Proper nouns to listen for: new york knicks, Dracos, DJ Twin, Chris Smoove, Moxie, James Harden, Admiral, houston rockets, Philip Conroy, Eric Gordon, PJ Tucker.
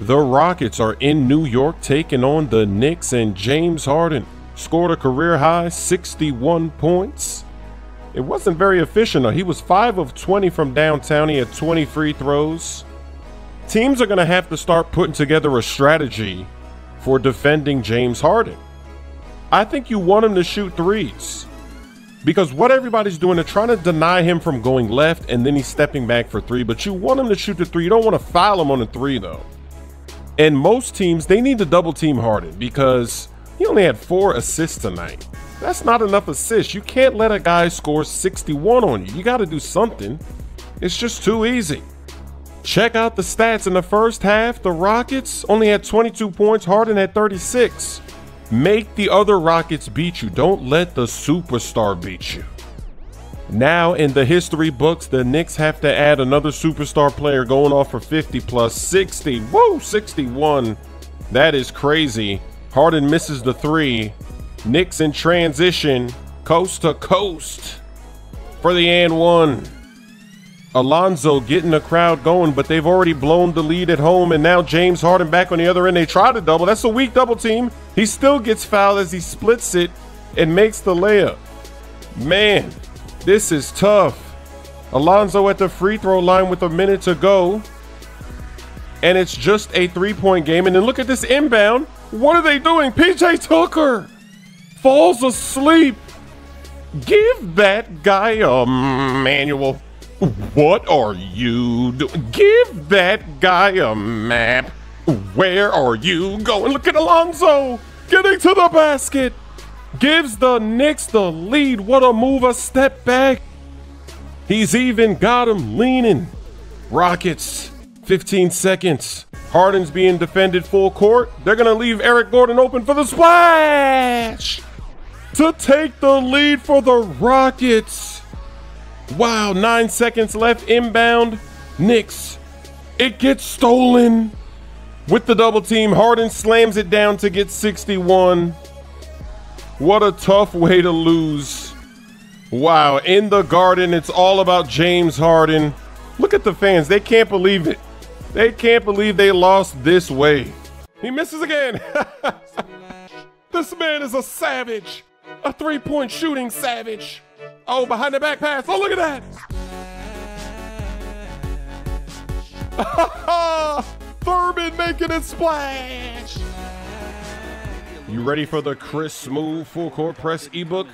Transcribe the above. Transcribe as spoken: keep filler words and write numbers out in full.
The Rockets are in New York taking on the Knicks, and James Harden scored a career-high sixty-one points. It wasn't very efficient though. He was five of twenty from downtown. He had twenty free throws. Teams are going to have to start putting together a strategy for defending James Harden. I think you want him to shoot threes, because what everybody's doing, they're trying to deny him from going left, and then he's stepping back for three. But you want him to shoot the three. You don't want to foul him on the three though. And most teams, they need to double team Harden, because he only had four assists tonight. That's not enough assists. You can't let a guy score sixty-one on you. You got to do something. It's just too easy. Check out the stats in the first half. The Rockets only had twenty-two points. Harden had thirty-six. Make the other Rockets beat you. Don't let the superstar beat you. Now in the history books, the Knicks have to add another superstar player going off for fifty plus sixty. Woo, sixty-one. That is crazy. Harden misses the three. Knicks in transition, coast to coast for the and one. Alonzo getting the crowd going, but they've already blown the lead at home, and now James Harden back on the other end. They try to double. That's a weak double team. He still gets fouled as he splits it and makes the layup. Man, this is tough. Alonzo at the free throw line with a minute to go, and it's just a three-point game. And then look at this inbound. What are they doing? P J Tucker falls asleep. Give that guy a manual. What are you doing? Give that guy a map. Where are you going? Look at Alonzo getting to the basket. Gives the Knicks the lead. What a move, a step back. He's even got him leaning. Rockets, fifteen seconds. Harden's being defended full court. They're going to leave Eric Gordon open for the splash to take the lead for the Rockets. Wow, nine seconds left, inbound, Knicks. It gets stolen with the double team. Harden slams it down to get sixty-one. What a tough way to lose. Wow, in the Garden, it's all about James Harden. Look at the fans, they can't believe it. They can't believe they lost this way. He misses again. This man is a savage, a three-point shooting savage. Oh, behind the back pass. Oh, look at that. Thurman making a splash. You ready for the Chris Smoove full court press ebook?